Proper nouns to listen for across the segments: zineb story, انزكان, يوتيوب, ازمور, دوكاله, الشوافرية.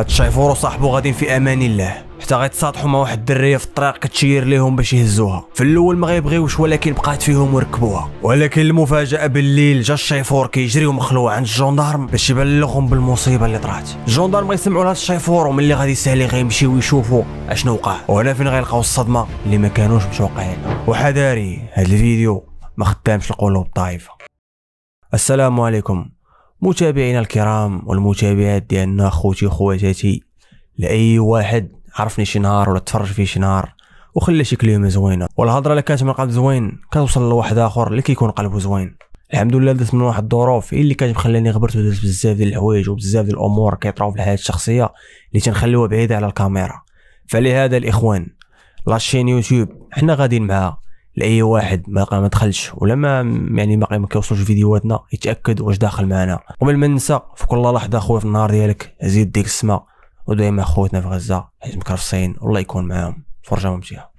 هاد الشيفور وصاحبو غاديين في امان الله حتى غيتصاطحوا مع واحد الدريه في الطريق كتشير ليهم باش يهزوها. في الاول ما غيبغيوش ولكن بقات فيهم وركبوها، ولكن المفاجاه بالليل جا الشيفور كيجري ومخلوع عند الجندارم باش يبلغهم بالمصيبه اللي طرات. الجندارم غيسمعوا لهاد الشيفور وملي غادي سالي غيمشيو يشوفوا اشنو وقع، وهنا فين غيلقاو الصدمه اللي ما كانوش متوقعين. وحذاري هاد الفيديو ما خدامش القلوب طايفه. السلام عليكم متابعينا الكرام والمتابعات ديالنا، اخوتي وخواتاتي، لاي واحد عرفني شي نهار ولا تفرج فيه شي نهار وخلى شي كلمه زوينه والهضره اللي كانت من قلب زوين كتوصل لواحد اخر اللي كيكون قلبه زوين. الحمد لله دازت من واحد الظروف اللي كانت مخلاني غبرت ودازت بزاف ديال الحوايج وبزاف ديال الامور كيطراو في الحياه الشخصيه اللي تنخليوها بعيده على الكاميرا. فلهذا الاخوان لاشين يوتيوب حنا غاديين معها، لاي واحد ما دخلش ولا ما كيوصلوش فيديوهاتنا يتاكد واش داخل معنا. قبل ما ننسى في كل لحظه اخويا في النهار ديالك زيد ديك السما، ودائما اخوتنا في غزه حيت مكرفصين والله يكون معاهم. فرجه ممتعه.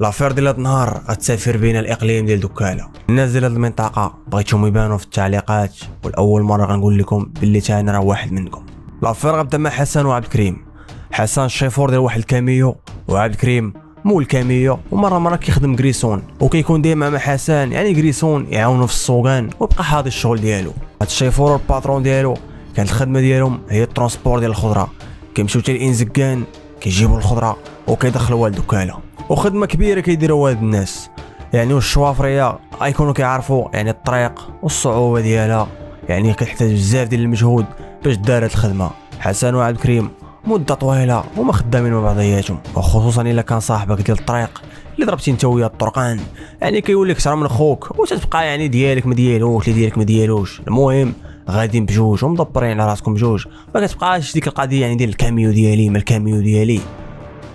لافير ديال هاد النهار غتسافر بينا الاقليم ديال دوكاله. الناس ديال هاد المنطقه بغيتهم يبانوا في التعليقات، والاول مره غنقول لكم باللي تا انا راه واحد منكم. لافير غنبدا مع حسن وعبد الكريم. حسن الشيفور ديال واحد الكاميو، وعبد الكريم مول كاميو، ومره كيخدم كريسون وكيكون ديما مع حسن، يعني كريسون يعاونو في السوغان ويبقى حاضي الشغل ديالو. هاد الشيفور والباترون ديالو كانت الخدمه ديالهم هي الترونسبور ديال الخضره، كيمشيو حتى لانزكان كيجيبوا الخضره وكيدخلوها لدوكاله، وخدمه كبيره كيديروها هاد الناس. يعني الشوافريه غيكونوا كيعرفوا يعني الطريق والصعوبه ديالها، يعني كتحتاج بزاف ديال المجهود باش دار هاد الخدمه. حسن وعبد الكريم مده طويله وما خدامين مع بعضياتهم، وخصوصا الا كان صاحبك ديال الطريق اللي ضربتي انت وياه الطرقان، يعني كيولي كثر من خوك وتتبقى يعني ديالك ما ديالوش اللي ديالك ما ديالوش. المهم غاديين بجوج ومدبرين على راسكم بجوج، ما كتبقاش ديك القضيه يعني ديال الكاميو ديالي ما الكاميو ديالي،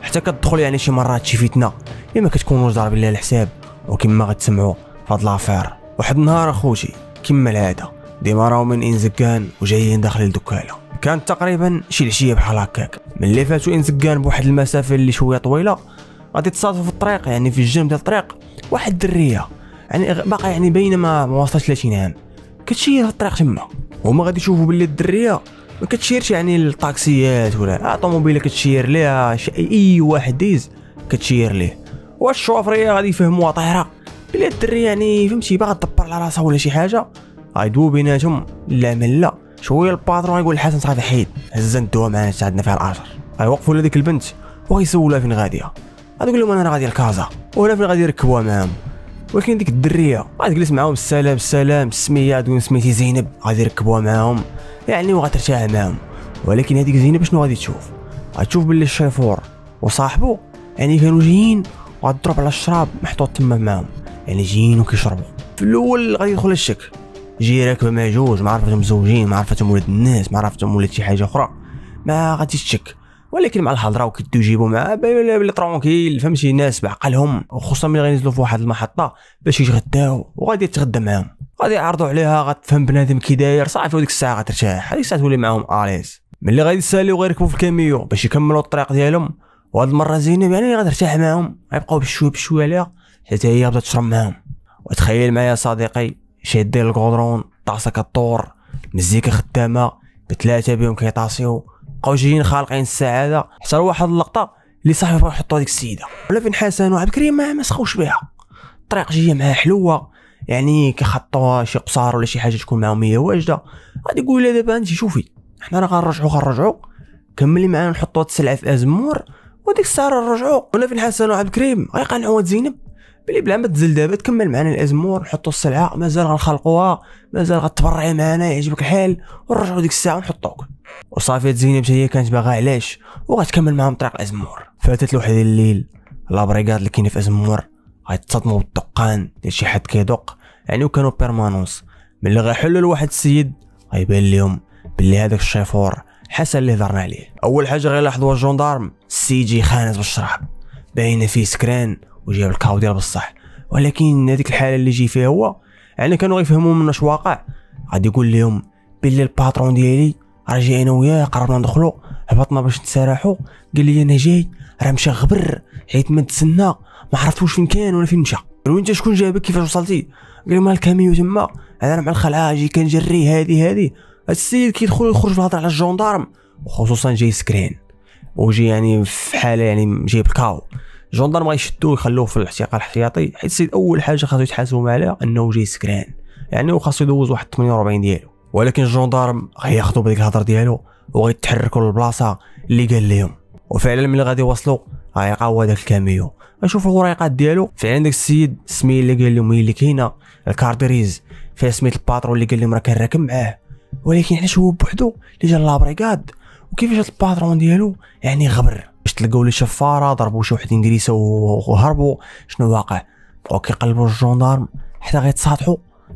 حتى كتدخل يعني شي مرات شي فتنه اللي ما كتكونوش ضاربين لها الحساب. وكما غتسمعوا فهاد لافير واحد النهار اخوتي كما العاده ديما راهو من انزكان وجايين داخلين لدوكاله. كانت تقريبا شي العشيه بحال هكاك. ملي فاتو انزكان بواحد المسافه اللي شويه طويله غادي تصادفوا في الطريق، يعني في الجنب ديال الطريق، واحد الدريه يعني باقا يعني باينه ما واصلتش 30 عام كتشير في الطريق تما. هما غادي يشوفوا باللي الدريه ما كتشيرش يعني للطاكسيات ولا الطوموبيله كتشير ليها، اي واحد ديز كتشير ليه. واش الشوفريه غادي يفهموها طايره بلي الدريه يعني فهمتي باغا تدبر على راسها ولا شي حاجه، غيدويو بيناتهم لا من لا. شويه الباترون يقول لحسن صافي حيد هزا ندوها معانا حتى عندنا فيها العشر. غيوقفوا على ديك البنت وغيسولها فين غاديه، غتقول لهم انا غادي لكازا، وهنا فين غادي يركبوها معاهم. ولكن ديك الدريه غتجلس معاهم السلام السلام السميه، تقول سميتي زينب، غادي يركبوها معاهم يعني وغترتاح معاهم. ولكن هذيك زينب شنو غادي تشوف؟ غتشوف باللي الشيفور وصاحبو يعني كانوا جايين وغتضرب على الشراب محطوط تما معاهم، يعني جايين وكيشربوا. في الاول غادي يدخل الشك، جاي راكبه مع جوج ما عرفتهم مزوجين، ما عرفتهم ولاد الناس، ما عرفتهم ولاد شي حاجه اخرى، ما غاديش تشك. ولكن مع الهضره وكيدو يجيبوا معاه باين بلي ترونكيل فهمتي، ناس بعقلهم، وخصوصا ملي غينزلوا في واحد المحطه باش يتغداو وغادي يتغدى معاهم، غادي يعرضوا عليها، غتفهم بنادم كي داير صافي، وديك الساعه غترتاح، هذيك الساعه تولي معاهم اليز. ملي غادي يساليو غيركبوا في الكاميو باش يكملوا الطريق ديالهم، وهاد المره زينب يعني غترتاح معاهم، غيبقاو بشويه بشويه عليها حتى هي بدات تشرب معاهم. وتخيل معايا صديقي شادين الكودرون، طاسه كطور، مزيكا خدامه، بثلاثه بهم كيطاسيو، بقاو جايين خالقين السعاده. حتى لواحد اللقطه اللي صافي بغاو يحطوا هذيك السيده، ولا فين حسن وعبد الكريم ما مسخوش بها، الطريق جايه معها حلوه، يعني كيحطوها شي قصار ولا شي حاجه تكون معاهم هي واجده. غادي يقول لها دابا انت شوفي حنا راه غنرجعوا كملي معانا نحطوا هاد السلعه في ازمور، وديك الساعه نرجعوا. ولا فين حسن وعبد الكريم غيقنعوا زينب بلي بلا ما تزل دابا تكمل معنا الازمور، نحطوا السلعه مازال غنخلقوها، مازال غتبرعي معنا يعجبك الحال، ونرجعوا ديك الساعه ونحطوك. وصافي زينب هي كانت باغا علاش وغتكمل معاهم طريق ازمور. فاتت الوحده ديال الليل، لابريغاد اللي كاينه في ازمور غيتصدموا بالدقان ديال شي حد كيدق، يعني وكانوا بيرمانونس. ملي غيحلوا لواحد السيد غيبان لهم بلي هذاك الشيفور حسن اللي هضرنا عليه. اول حاجه غيلاحظوها الجندارم، السيد جي خانز بالشراب، باينه فيه سكران وجاب الكاو ديال بصح، ولكن هذيك الحاله اللي جي فيها هو يعني كانوا غيفهموا منه اش واقع. غادي يقول لهم بلي الباترون ديالي راه جاي انا وياه، قربنا ندخلوا، هبطنا باش نتسارحوا، قال لي انا جاي، راه مشى غبر حيت ما تسنى، ما عرفتوش فين كان ولا فين مشى. قالوا انت شكون جابك كيفاش وصلتي؟ قال لهم الكاميو تما، انا مع الخلعه جي كنجري هذه. السيد كيدخل ويخرج بالهضره على الجندارم وخصوصا جاي سكرين وجاي يعني في حاله يعني جايب الكاو. جوندرم غيشدوه ويخلوه في الاحتياق الاحتياطي، حيت السيد اول حاجه خاصو يتحاسبوا عليها انه جاي سكران، يعني وخاصو يدوز واحد 48 ديالو. ولكن الجوندرم غياخذو بديك الهضر ديالو وغيتحركوا للبلاصه اللي قال لهم، وفعلا ملي غادي يوصلوا غيلقاو هذاك الكاميو. غنشوفوا الوريقات ديالو، فعلا داك السيد السميه اللي قال لهم هي اللي كاينه، الكارديريز فيها سميه الباترون اللي قال لهم راه كنراكم معاه. ولكن علاش هو بوحدو اللي جا لابريكاد؟ وكيفاش هاد الباترون ديالو يعني غبر باش تلقاو ليه شفاره، ضربوا شي واحد اندريسه وهربوا. شنو واقع؟ بقاو كيقلبوا الجوندارم حتى غيتصاطحوا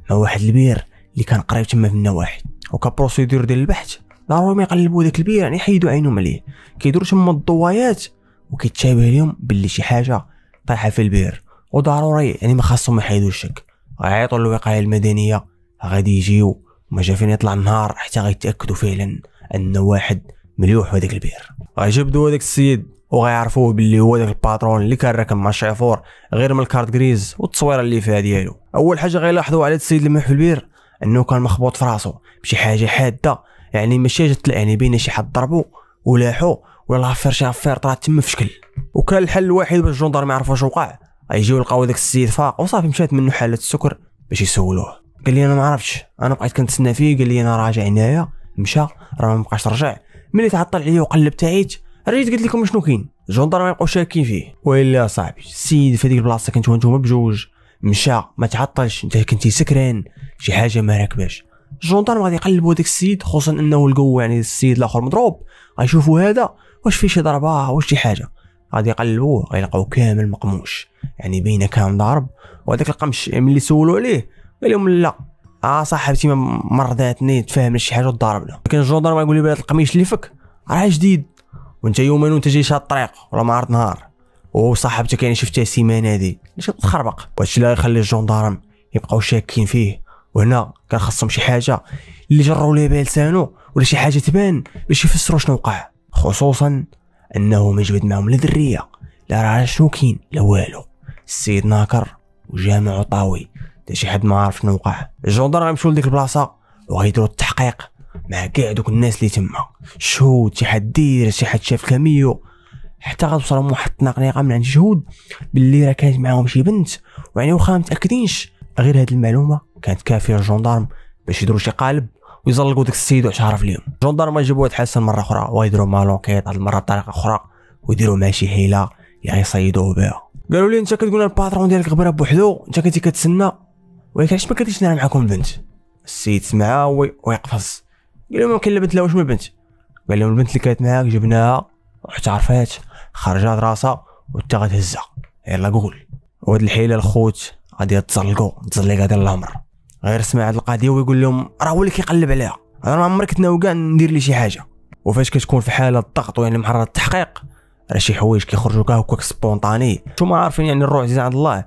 مع واحد البير اللي كان قريب تما في النواحي، وكبروسيدور ديال البحث ضروري ما يقلبوا داك البير، يعني يحيدوا عينهم عليه. كيديروا تما الضوايات وكيتشابه لهم باللي شي حاجه طايحه في البير، وضروري يعني ما خاصهم ما يحيدوا الشك. غيعيطوا للوقايه المدنيه، غادي يجيو ما جا فين يطلع النهار حتى غيتاكدوا فعلا ان واحد مليوح هذاك البير. غيجبدوا هذاك السيد وغيعرفوه باللي هو داك الباترون اللي كان راكب مع الشيفور غير من الكارت غريز والتصويره اللي فيها ديالو. اول حاجه غيلاحظوا على السيد اللي ملوح في البير انه كان مخبوط في راسو بشي حاجه حاده، يعني ماشي جات يعني بين شي حد ضربو ولاحو ولا لافير شي افير طرات تما في شكل. وكان الحل الوحيد باش الجندر ما يعرفوش وقع غيجيو يلقاو داك السيد فاق وصافي مشات منه حاله السكر باش يسولوه. قال لي انا ما عرفتش، انا بقيت كنتسنى فيه، قال لي انا راجع هنايا، مشى راه ما بقاش رجع. ملي تعطل عليا وقلب تاعيت ريت قلت لكم شنو كاين، الجندر ما يبقاوش شاكين فيه. والا صاحبي السيد في هذيك البلاصه كنتو نتوما بجوج، مشى ما تعطلش، انت كنتي سكران شي حاجه ما راكباش. الجندر غادي يقلبوا داك السيد، خصوصا انه لقاو يعني السيد الاخر مضروب، غيشوفوا هذا واش فيه شي ضربه واش شي حاجه، غادي يقلبوه غيلقاو كامل مقموش، يعني بينه كامل ضارب. وهذاك القمش ملي سولوا عليه قال لهم لا صاحبتي ما رضاتني تفاهم شي حاجه وضربنا. لكن الجندر ما يقول لي بهذا القميش اللي فك راه جديد، وانت يومين وانت جاي شاد الطريق ولا ما عرض نهار، وصاحبتك يعني شفتها السيمانه هذه باش تخربق. وهادشي اللي غيخلي الجندرم يبقاو شاكين فيه، وهنا كان خاصهم شي حاجه اللي جروا ليه بها لسانو ولا شي حاجه تبان باش يفسروا شنو وقع، خصوصا انه ما جبد معاهم لا دريه لا راه شنو كاين لا والو. السيد ناكر وجامع وطاوي، حتى شي حد ما عارف شنو وقع. الجندر غيمشيو لديك البلاصه وغيديروا التحقيق مع كاع دوك الناس اللي تما، شهود، شي حد داير، شي حد شاف الكاميو، حتى غتوصل لهم واحد التنقنيقه من عند شهود باللي راه كانت معاهم شي بنت، ويعني واخا متاكدينش، غير هاد المعلومه كانت كافيه للجندرم باش يديروا شي قالب ويزلقوا داك السيد وعشاره في اليوم. الجندرم يجيبوه يتحسن مره اخرى ويديروا مالونكيت هاد المره بطريقه اخرى، ويديروا مع شي حيله اللي غيصيدوه بها. قالوا لي انت كتقول الباترون ديالك غبره بوحدو، انت كنتي كتسنى، ولكن علاش ما كنتيش نار معاكم البنت؟ السيد سمعها ويقفز، قال لهم يمكن البنت، لا واش من البنت؟ قال لهم البنت اللي كانت معاك جبناها واحترفات، خرجات راسها وتا غتهزها، يلا قول. وهاد الحيله الخوت غادي يتزلقوا تزليقه ديال الامر، غير سمع هاد القضيه ويقول لهم راه هو اللي كيقلب عليها، انا ما عمري كنت ناوي كاع ندير ليه شي حاجه. وفاش كتكون في حاله الضغط ويعني محرر التحقيق راه شي حوايج كيخرجوا كاع هكاك سبونطاني، نتوما عارفين يعني الروح عزيز عند الله،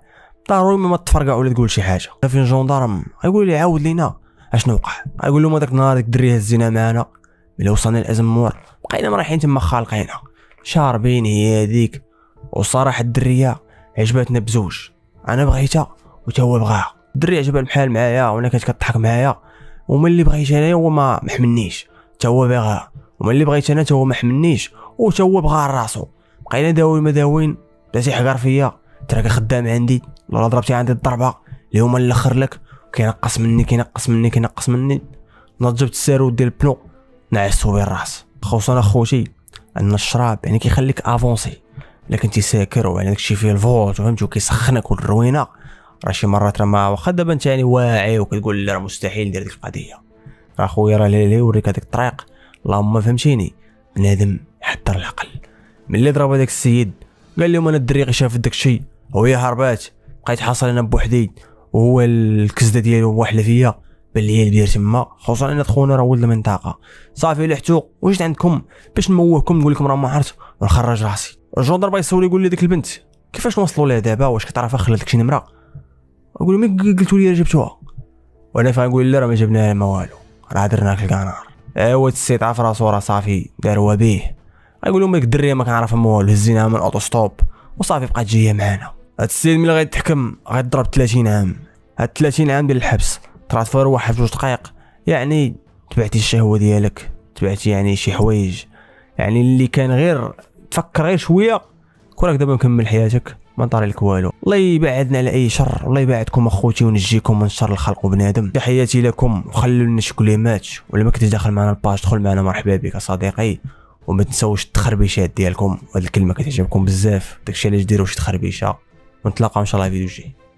ضروري ما تفرقع ولا تقول شي حاجه. فين الجندرم غيقول لي عاود لينا اشنو وقع، غيقول لهم هذاك النهار ديك الدريه هزينا معانا، ملي وصلنا لازمور بقينا رايحين تما خالقينا شاربين هي هذيك، وصراحه الدريه عجبتنا بزوج، انا بغيتها وتا هو بغاها، الدري عجبها الحال معايا وانا كنت كضحك معايا، وملي بغيت انا هو ما محملنيش تا هو باغاها، وملي بغيت انا تا هو ما حملنيش وتا هو بغاها راسو، بقينا داويين ما داويين، دازي حقر فيا تراك خدام عندي ولا ضربتي عندي الضربه اليوم الاخر لك، كينقص مني، نض جبت الساروت ديال البلو نعسو بيه الراس. خصوصا اخوتي ان الشراب يعني كيخليك افونسي، الا كنتي ساكر وعلى داكشي فيه الفولت وفهمتي وكيسخنك والروينه، راه شي مرات راه ما واخا دابا انت يعني واعي وكتقول راه مستحيل ندير ديك القضيه، راه خويا راه ليلي يوريك هذيك الطريق، اللهم فهمتيني بنادم يحضر العقل. ملي ضرب هذاك السيد قال لهم انا الدري غي شافت داكشي وهي هربات، بقيت حاصل انا بوحدي وهو الكزده ديالو واحله فيا، باللي هي البير تما، خصوصا ان خونا راه ولد المنطقه، صافي لحتو وجيت عندكم باش نموهكم، نقول لكم راه ما عرفت ونخرج راسي. الجندر باغي يسولي يقول لي ديك البنت كيفاش نوصلوا لها دابا، واش كتعرف خلى داك شي نمره؟ نقول لهم قلتوا لي جبتوها، وانا فنقول لا راه ما جبناها ما والو، راه درناها في الكنار. ايوا السيد عرف راسو راه صافي داروا بيه، غيقول لهم ديك الدريه ما كنعرفها ما والو، هزيناها من الاوتوستوب وصافي بقات جايه معانا. هاد السيد ملي غيتحكم غيضرب 30 عام، هاد 30 عام ديال الحبس تراتفور واحد 2 دقائق، يعني تبعتي الشهوه ديالك، تبعتي يعني شي حوايج يعني اللي كان غير تفكر غير شويه كون راك دابا مكمل حياتك ما طاري لك والو. الله يبعدنا على اي شر، الله يبعدكم اخوتي ونجيكم من شر الخلق وبنادم. تحياتي لكم وخلوا لنا شي كلمات، ولا ما كنتيش داخل معنا الباج دخل معنا مرحبا بك صديقي، وما تنساوش التخربيشات ديالكم، وهاد الكلمه كتعجبكم بزاف داكشي علاش ديروا شي تخربيشه، ونتلاقاو ان شاء الله في فيديو جاي.